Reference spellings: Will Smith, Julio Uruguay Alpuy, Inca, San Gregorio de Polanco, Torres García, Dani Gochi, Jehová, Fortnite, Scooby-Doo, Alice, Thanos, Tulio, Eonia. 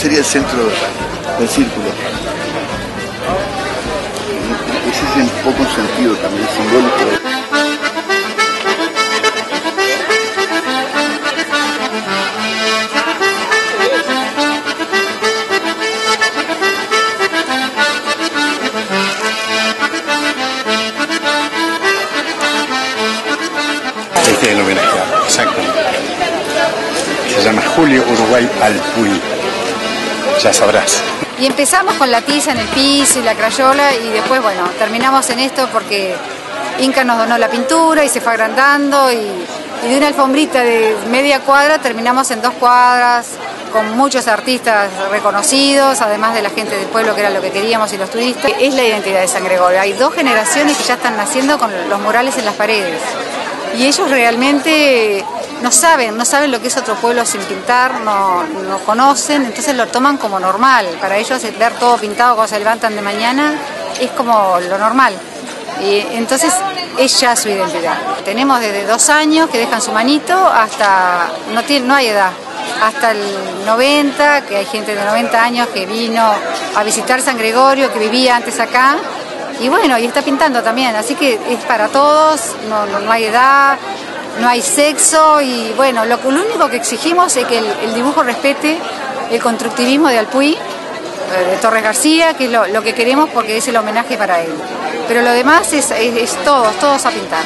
sería el centro del círculo. Ese es un poco un sentido también simbólico. Este es el homenaje, exacto. Se llama Julio Uruguay Alpuy. Ya sabrás. Y empezamos con la tiza en el piso y la crayola y después, bueno, terminamos en esto porque Inca nos donó la pintura y se fue agrandando y de una alfombrita de media cuadra terminamos en 2 cuadras con muchos artistas reconocidos, además de la gente del pueblo, que era lo que queríamos, y los turistas. Es la identidad de San Gregorio. Hay 2 generaciones que ya están naciendo con los murales en las paredes. Y ellos realmente no saben lo que es otro pueblo sin pintar, no conocen, entonces lo toman como normal. Para ellos ver todo pintado cuando se levantan de mañana es como lo normal. Y entonces es ya su identidad. Tenemos desde 2 años que dejan su manito hasta, no hay edad, hasta el 90, que hay gente de 90 años que vino a visitar San Gregorio, que vivía antes acá. Y bueno, y está pintando también, así que es para todos, no hay edad, no hay sexo, y bueno, lo único que exigimos es que el dibujo respete el constructivismo de Alpuy, de Torres García, que es lo que queremos porque es el homenaje para él. Pero lo demás es todos a pintar.